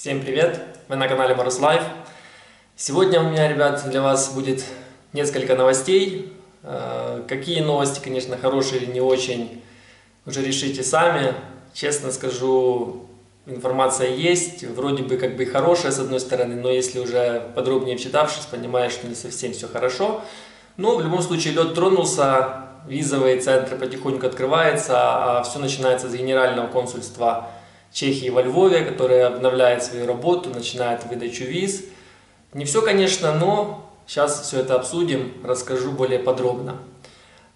Всем привет! Вы на канале MorozLive. Сегодня у меня, ребят, для вас будет несколько новостей. Какие новости, конечно, хорошие или не очень, уже решите сами. Честно скажу, информация есть, вроде бы как бы хорошая с одной стороны, но если уже подробнее вчитавшись, понимаешь, что не совсем все хорошо. Но в любом случае лед тронулся, визовые центры потихоньку открываются, а все начинается с генерального консульства Чехии во Львове, которая обновляет свою работу, начинает выдачу виз. Не все, конечно, но сейчас все это обсудим, расскажу более подробно.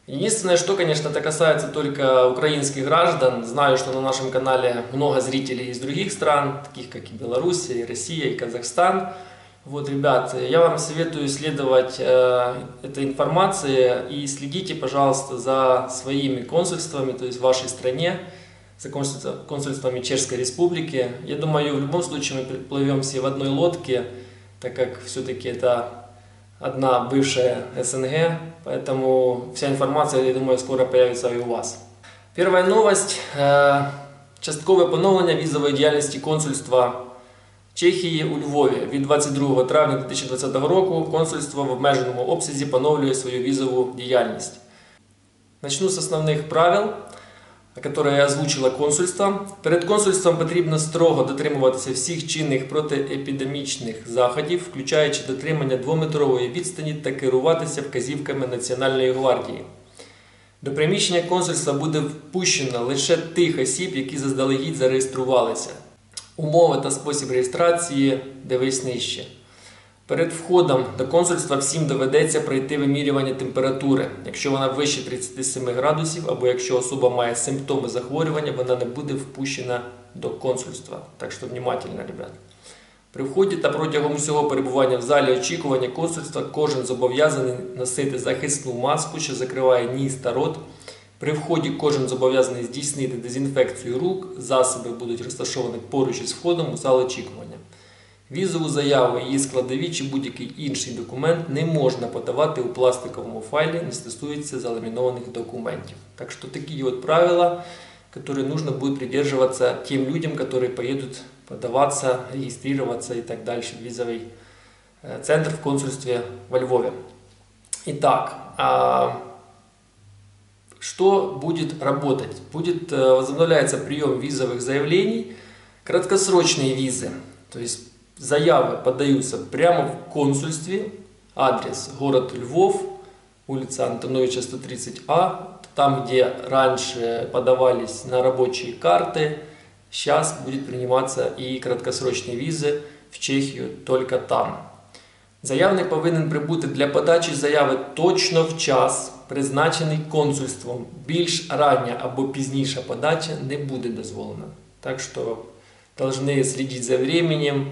Единственное, что, конечно, это касается только украинских граждан. Знаю, что на нашем канале много зрителей из других стран, таких как и Беларусь, и Россия, и Казахстан. Вот, ребят, я вам советую следовать этой информации и следите, пожалуйста, за своими консульствами, то есть в вашей стране. За консульствами Чешской Республики. Я думаю, в любом случае мы плывем все в одной лодке, так как все-таки это одна бывшая СНГ, поэтому вся информация, я думаю, скоро появится и у вас. Первая новость. Часткове поновлення візової діяльності консульства Чехії у Львові. Від 22 травня 2020 року консульство в обмеженому обсязі поновлює свою візову діяльність. Начну з основних правил, которое озвучило консульство. Перед консульством потрібно строго дотримуватися всіх чинних протиепідемічних заходів, включаючи дотримання 2-метрової відстані та керуватися вказівками Національної гвардії. До приміщення консульства буде впущено лише тих осіб, які заздалегідь зареєструвалися. Умови та спосіб реєстрації дивись нижче. Перед входом до консульства всім доведеться пройти вимірювання температури. Якщо вона вище 37 градусів або якщо особа має симптоми захворювання, вона не буде впущена до консульства. Так що внимательно, ребят. При вході та протягом усього перебування в залі очікування консульства кожен зобов'язаний носити захисну маску, що закриває ніс та рот. При вході кожен зобов'язаний здійснити дезінфекцію рук, засоби будуть розташовані поруч із входом у зал очікування. Візову заяву, її складові чи будь-який інший документ не можна подавати у пластиковому файлі, не стосується заламінованих документів. Так що такі от правила, які нужно буде придержуватися тим людям, які поїдуть подаватися, реєструватися і так далі в візовий центр в консульстві во Львові. І так, що буде працювати? Возобновляється прийом візових заявлень, краткосрочні візи, тобто заявы подаются прямо в консульстве, адрес город Львов, улица Антоновича 130А, там, где раньше подавались на рабочие карты, сейчас будет приниматься и краткосрочные визы в Чехию только там. Заявник повинен прибути для подачі заяви точно в час, призначений консульством. Більш рання або пізніша подача не буде дозволена. Так що повинні слідити за часом.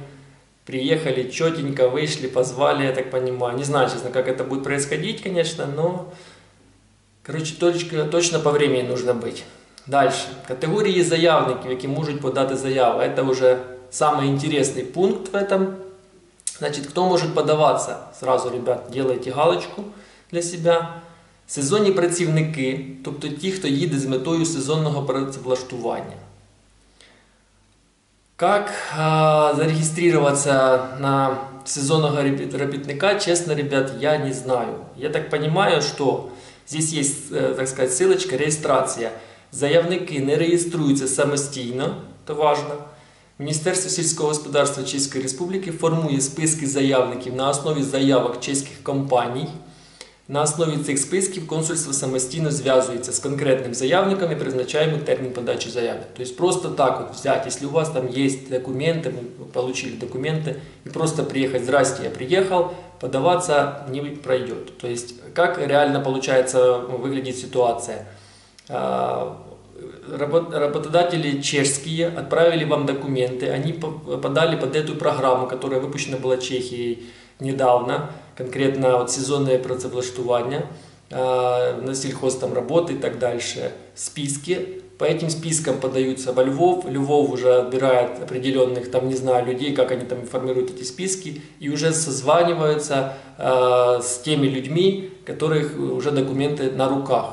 Приехали четенько, вышли, позвали, я так понимаю. Не знаю, честно, как это будет происходить, конечно, но, короче, точно по времени нужно быть. Дальше. Категорії заявників, які можуть подати заяву. Это уже самый интересный пункт в этом. Значит, кто может подаваться? Сразу, ребят, делайте галочку для себя. Сезонні працівники, тобто ті, хто їде з метою сезонного працевлаштування. Как зарегистрироваться на сезонного работника, честно, ребят, я не знаю. Я так понимаю, что здесь есть, так сказать, ссылочка «Регистрация». Заявники не реєструються самостійно, то важно. Міністерство сільського господарства Чеської Республіки формує списки заявників на основі заявок чеських компаній. На основі цих списків консульство самостійно зв'язується з конкретним заявником і призначаємо термін подачі заяви. Тобто просто так от взяти, якщо у вас там є документи, ви отримали документи, і просто приїхати, «Здрасте, я приїхав», подаватися не пройде. Тобто, як реально виглядає ситуація? Работодатели чешские отправили вам документы, они подали под эту программу, которая выпущена была Чехией недавно, конкретно вот сезонное працевлаштування на сельхоз там работы и так дальше, списки. По этим спискам подаются во Львов, Львов уже отбирает определенных там, не знаю, людей, как они там формируют эти списки, и уже созваниваются с теми людьми, которых уже документы на руках.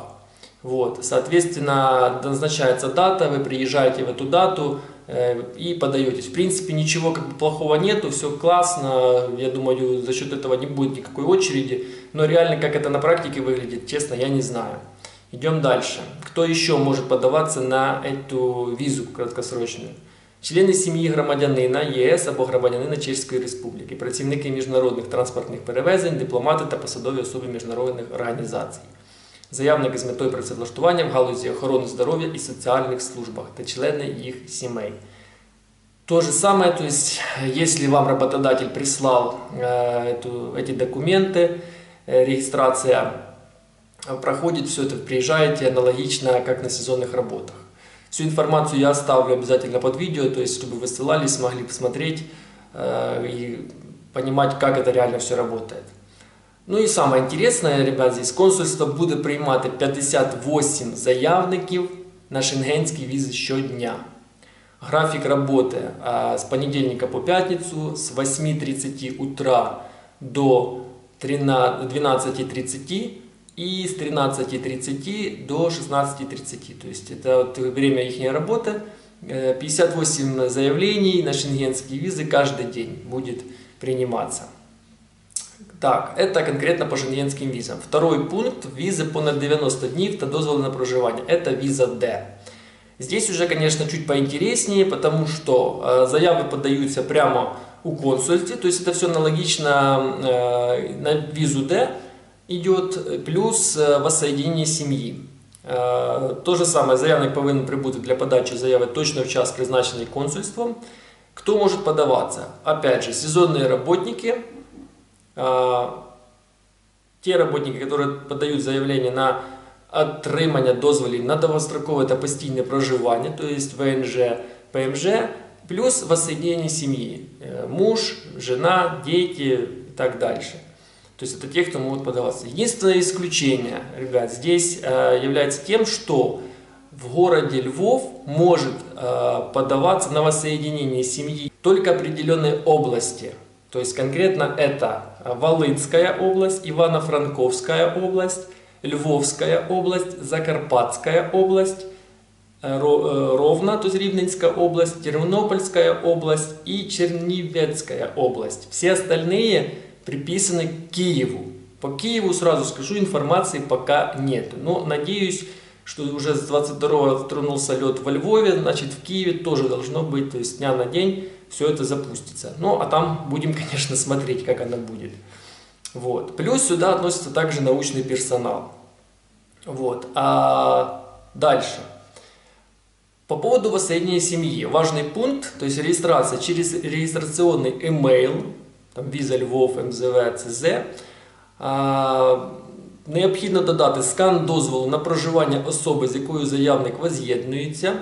Вот, соответственно, назначается дата, вы приезжаете в эту дату, и подаетесь. В принципе, ничего как бы плохого нету, все классно, я думаю, за счет этого не будет никакой очереди, но реально, как это на практике выглядит, честно, я не знаю. Идем дальше. Кто еще может подаваться на эту визу краткосрочную? Члени сім'ї громадянина ЄС або громадянина Чеської Республіки, працівники міжнародних транспортних перевезень, дипломати та посадові особи міжнародних організацій, заявники з метою працевлаштування в галузі охорони здоров'я і соціальних службах та члени їх сімей. То же самое, то есть, если вам работодатель прислал эти документы, регистрация проходит, все это, приезжаете аналогично, как на сезонных работах. Всю информацию я оставлю обязательно под видео, то есть, чтобы вы ссылались, смогли посмотреть и понимать, как это реально все работает. Ну и самое интересное, ребят, здесь консульство буде приймати 58 заявників на шенгенські візи щодня. График роботи з понедельника по п'ятницю з 8:30 утра до 12:30 и с 13:30 до 16:30. То есть это вот время их работы. 58 заявлений на шенгенские визы каждый день будет приниматься. Так, это конкретно по шенгенским визам. Второй пункт – визы понад 90 дней та дозволы на проживание. Это виза D. Здесь уже, конечно, чуть поинтереснее, потому что заявы подаются прямо у консульства. То есть это все аналогично на визу D. Идет плюс воссоединение семьи. То же самое, заявник повинен прибути для подачи заяви точно в час, призначенный консульством. Кто может подаваться? Опять же, сезонные работники, те работники, которые подают заявление на отримання дозволів на довгострокове та постійне проживання, то есть ВНЖ, ПМЖ, плюс воссоединение семьи, муж, жена, дети и так дальше. То есть это те, кто могут подаваться. Единственное исключение, ребят, здесь является тем, что в городе Львов может подаваться на воссоединение семьи только определенные области. То есть конкретно это Волынская область, Ивано-Франковская область, Львовская область, Закарпатская область, Ровно, то есть Ровненская область, Тернопольская область и Черновицкая область. Все остальные приписаны к Киеву. По Киеву сразу скажу, информации пока нет. Но надеюсь, что уже с 22-го тронулся лед во Львове, значит в Киеве тоже должно быть, то есть дня на день все это запустится. Ну а там будем, конечно, смотреть, как оно будет. Вот. Плюс сюда относится также научный персонал. Вот. А дальше. По поводу воссоединения семьи. Важный пункт, то есть регистрация через регистрационный email. Віза Львов, МЗВ, ЦЗ. Необхідно додати скан дозволу на проживання особи, з якою заявник воз'єднується.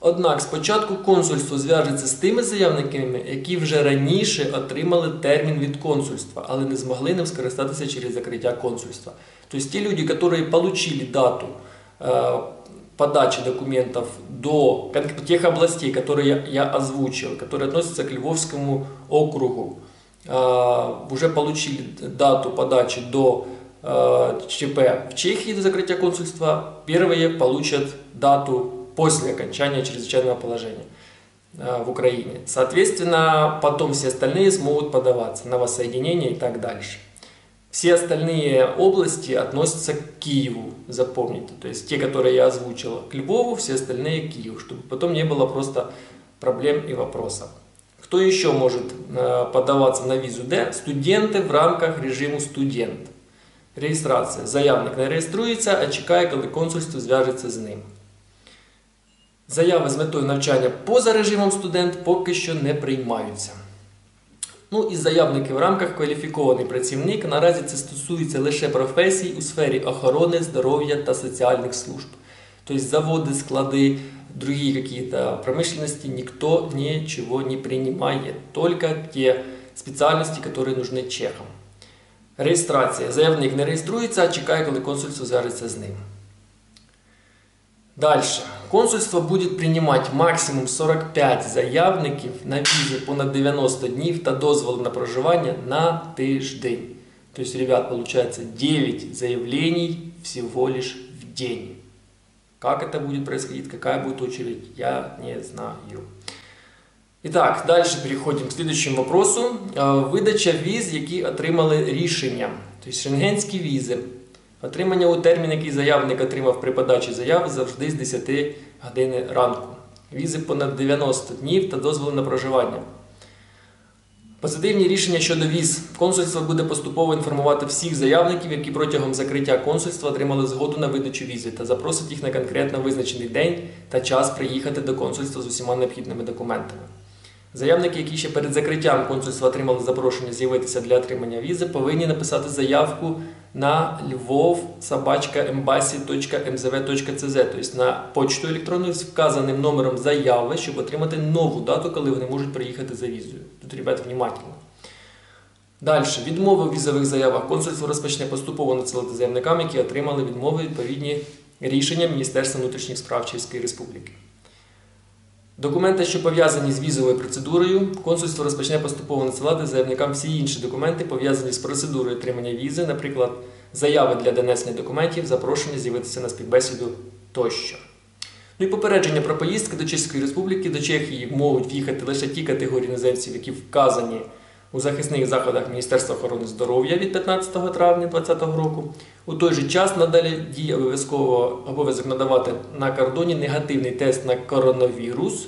Однак спочатку консульство зв'яжеться з тими заявниками, які вже раніше отримали термін від консульства, але не змогли ним скористатися через закриття консульства. Тобто ті люди, які отримали дату подачи документов до тих областей, які я озвучив, які відносяться к Львовському округу, уже получили дату подачи до ЧП в Чехии до закрытия консульства, первые получат дату после окончания чрезвычайного положения в Украине. Соответственно, потом все остальные смогут подаваться на воссоединение и так дальше. Все остальные области относятся к Киеву, запомните. То есть те, которые я озвучила, к Львову, все остальные к Киеву, чтобы потом не было просто проблем и вопросов. Кто еще может подаваться на визу D? Студенты в рамках режиму студент. Реєстрація. Заявник не реєструється, а чекає, коли консульство зв'яжеться з ним. Заяви з метою навчання поза режимом студент поки що не приймаються. Ну і заявники в рамках кваліфікований працівник. Наразі це стосується лише професій у сфері охорони, здоров'я та соціальних служб. Тобто заводи, склади, другие какие-то промышленности, никто ничего не принимает, только те специальности, которые нужны чехам. Регистрация. Заявник не регистрируется, а чекает, когда консульство свяжется с ним. Дальше. Консульство будет принимать максимум 45 заявников на визу понад 90 дней та дозволу на проживание на тиждень. То есть, ребят, получается 9 заявлений всего лишь в день. Как это будет происходить, какая будет очередь, я не знаю. Итак, дальше переходим к следующему вопросу. Видача виз, які отримали рішення. Тобто шенгенські візи. Отримання у термін, який заявник отримав при подачі заяви, завжди з 10 години ранку. Візи понад 90 днів та дозволи на проживання. Позитивні рішення щодо віз. Консульство буде поступово інформувати всіх заявників, які протягом закриття консульства отримали згоду на видачу візи та запросить їх на конкретно визначений день та час приїхати до консульства з усіма необхідними документами. Заявники, які ще перед закриттям консульства отримали запрошення з'явитися для отримання візи, повинні написати заявку на lvov@embassy.mzv.cz, тобто на почту електронну з вказаним номером заяви, щоб отримати нову дату, коли вони можуть приїхати за візою. Тут, ребята, внимательно. Далі. Відмови в візових заявах. Консульство розпочне поступово надсилати заявникам, які отримали відмови відповідні рішення Міністерства внутрішніх справ Чеської Республіки. Документи, що пов'язані з візовою процедурою, консульство розпочне поступово надсилати заявникам всі інші документи, пов'язані з процедурою отримання візи, наприклад, заяви для донесення документів, запрошення з'явитися на співбесіду тощо. Ну і попередження про поїздки до Чеської Республіки, до Чехії можуть в'їхати лише ті категорії іноземців, які вказані у захисних заходах Міністерства охорони здоров'я від 15 травня 2020 року. У той же час надалі діє обов'язок надавати на кордоні негативний тест на коронавірус,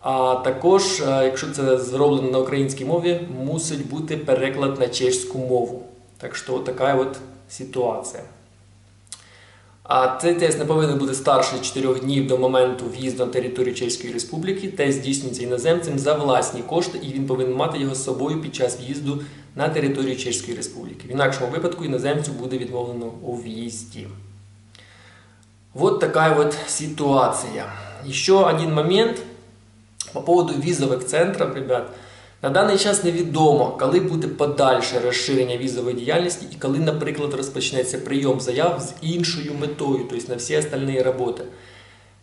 а також, якщо це зроблено на українській мові, мусить бути переклад на чеську мову. Так що така от ситуація. А цей тест не повинен бути старше 4 днів до моменту в'їзду на територію Чеської Республіки. Тест здійснюється іноземцем за власні кошти і він повинен мати його з собою під час в'їзду на територію Чеської Республіки. В інакшому випадку іноземцю буде відмовлено у в'їзді. Вот така вот ситуація. Ще один момент по поводу візових центрів, ребят. На даний час невідомо, коли буде подальше розширення візової діяльності і коли, наприклад, розпочнеться прийом заяв з іншою метою, тобто на всі інші роботи,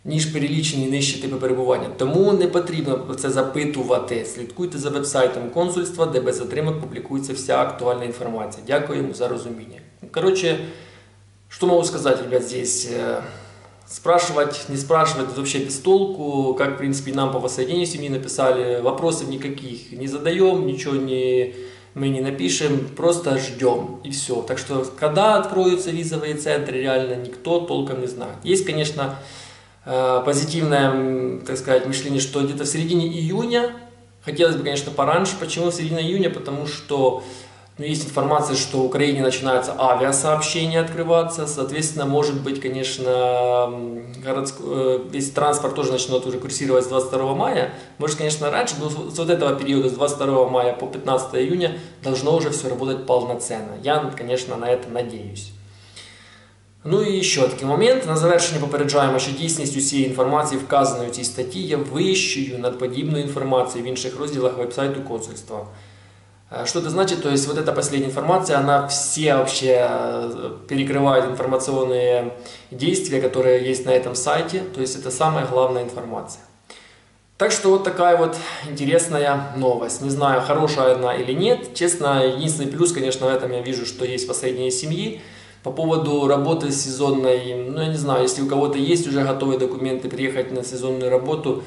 ніж перелічені нижчі типи перебування. Тому не потрібно про це запитувати. Слідкуйте за веб-сайтом консульства, де без затримок публікується вся актуальна інформація. Дякуємо за розуміння. Коротше, що можу сказати, ребят, здесь... Спрашивать, не спрашивать вообще без толку, как, в принципе, нам по воссоединению семьи написали. Вопросов никаких не задаем, ничего мы не напишем, просто ждем и все. Так что, когда откроются визовые центры, реально никто толком не знает. Есть, конечно, позитивное, так сказать, мышление, что где-то в середине июня, хотелось бы, конечно, пораньше. Почему в середине июня? Потому что... Но есть информация, что в Украине начинаются авиасообщения открываться, соответственно, может быть, конечно, весь транспорт тоже начнет уже курсировать с 22 мая, может, конечно, раньше, но с вот этого периода, с 22 мая по 15 июня, должно уже все работать полноценно. Я, конечно, на это надеюсь. Ну і ще такий момент. На завершення попереджаємо, що дійсність усієї інформації, вказаної у цій статті, є вищою над подібною інформацією в інших розділах веб-сайту консульства. Что это значит? То есть вот эта последняя информация, она все вообще перекрывает информационные действия, которые есть на этом сайте. То есть это самая главная информация. Так что вот такая вот интересная новость. Не знаю, хорошая она или нет. Честно, единственный плюс, конечно, в этом я вижу, что есть воссоединение семьи. По поводу работы сезонной, ну я не знаю, если у кого-то есть уже готовые документы приехать на сезонную работу,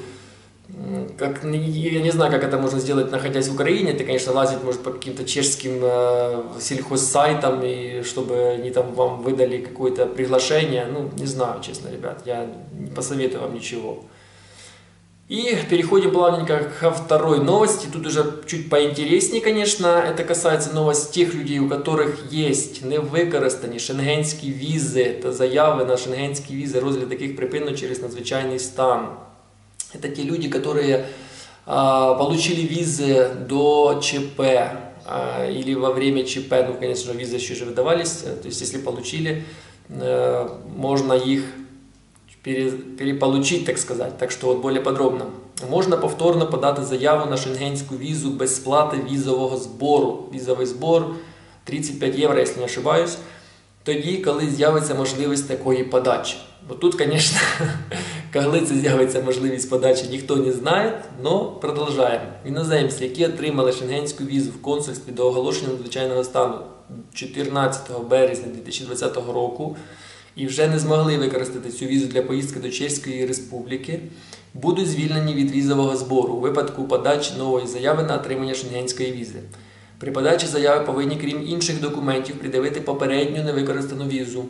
как, я не знаю, как это можно сделать, находясь в Украине. Ты, конечно, лазить может по каким-то чешским сельхозсайтам, и чтобы они там вам выдали какое-то приглашение. Ну, не знаю, честно, ребят, я не посоветую вам ничего. И переходим плавненько ко второй новости. Тут уже чуть поинтереснее, конечно. Это касается новости тех людей, у которых есть невикористані шенгенські візи та заяви на шенгенські візи, розгляд яких припинено через надзвичайний стан. Это те люди, которые получили визы до ЧП или во время ЧП, ну, конечно же, визы еще же выдавались, то есть, если получили, можно их переполучить, так сказать. Так что вот более подробно. Можно повторно подать заяву на шенгенскую визу без платы визового сбору. Визовый сбор 35 евро, если не ошибаюсь. Тоді, коли з'явиться можливість такої подачі. Бо тут, звісно, коли це з'явиться можливість подачі, ніхто не знає, але продовжуємо. Іноземці, які отримали шенгенську візу в консульстві до оголошення надзвичайного стану 14 березня 2020 року і вже не змогли використати цю візу для поїздки до Чеської Республіки, будуть звільнені від візового збору у випадку подачі нової заяви на отримання шенгенської візи. При подачі заяви повинні, крім інших документів, пред'явити попередню невикористану візу.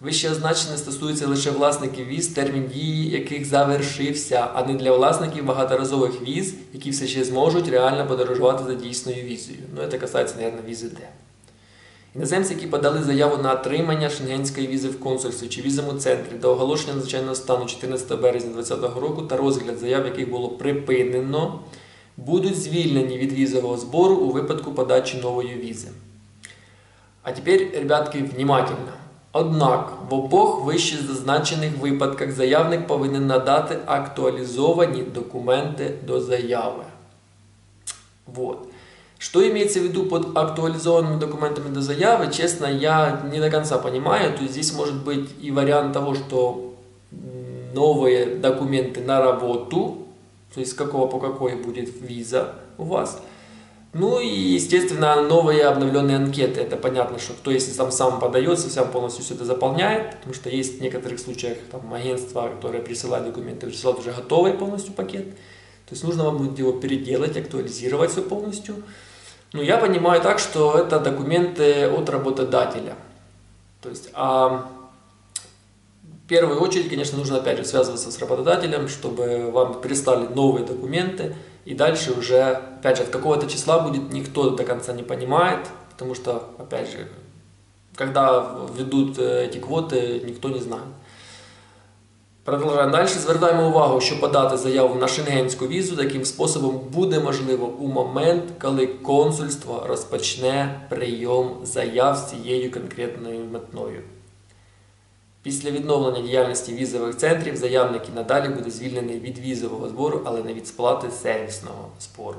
Вищеозначене стосується лише власників віз, термін дії яких завершився, а не для власників багаторазових віз, які все ще зможуть реально подорожувати за дійсною візою. Ну, це касається, мабуть, візи Д. Іноземці, які подали заяву на отримання шенгенської візи в консульстві чи візовому центрі до оголошення надзвичайного стану 14 березня 2020 року та розгляд заяв, яких було припинено, будуть звільнені від візового збору у випадку подачі нової візи. А тепер, ребятки, внимательно. Однак, в обох вищезазначених випадках заявник повинен надати актуалізовані документи до заяви. Вот. Что имеется в виду под актуализованными документами до заявы, честно, я не до конца понимаю. То есть здесь может быть и вариант того, что новые документы на работу, то есть с какого по какой будет виза у вас. Ну и, естественно, новые обновленные анкеты. Это понятно, что кто, если сам подается, сам полностью все это заполняет, потому что есть в некоторых случаях там, агентства, которые присылают документы, присылают уже готовый полностью пакет. То есть нужно вам будет его переделать, актуализировать все полностью. Но я понимаю так, что это документы от работодателя. То есть, в первую очередь, конечно, нужно опять же связываться с работодателем, чтобы вам прислали новые документы. И дальше уже, опять же, от какого-то числа будет, никто до конца не понимает. Потому что, опять же, когда введут эти квоты, никто не знает. Продовжуємо далі. Звертаємо увагу, що подати заяву на шенгенську візу таким способом буде можливо у момент, коли консульство розпочне прийом заяв з цією конкретною метною. Після відновлення діяльності візових центрів заявник і надалі буде звільнений від візового збору, але не від сплати сервісного збору.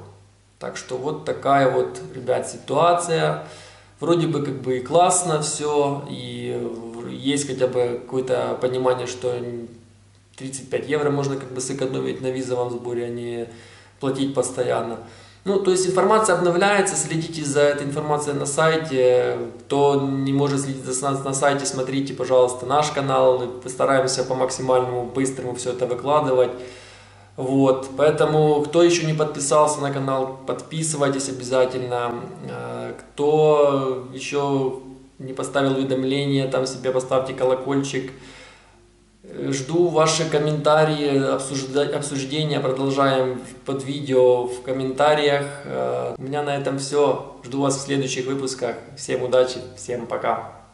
Так що от така от, ребят, ситуація. Вроде бы как бы и классно все, и есть хотя бы какое-то понимание, что 35 евро можно как бы сэкономить на визовом сборе, а не платить постоянно. Ну, то есть информация обновляется, следите за этой информацией на сайте. Кто не может следить за нас на сайте, смотрите, пожалуйста, наш канал. Мы постараемся по максимальному быстрому все это выкладывать. Вот, поэтому, кто еще не подписался на канал, подписывайтесь обязательно. Кто еще не поставил уведомления, там себе поставьте колокольчик. Жду ваши комментарии, обсуждения продолжаем под видео, в комментариях. У меня на этом все. Жду вас в следующих выпусках. Всем удачи, всем пока.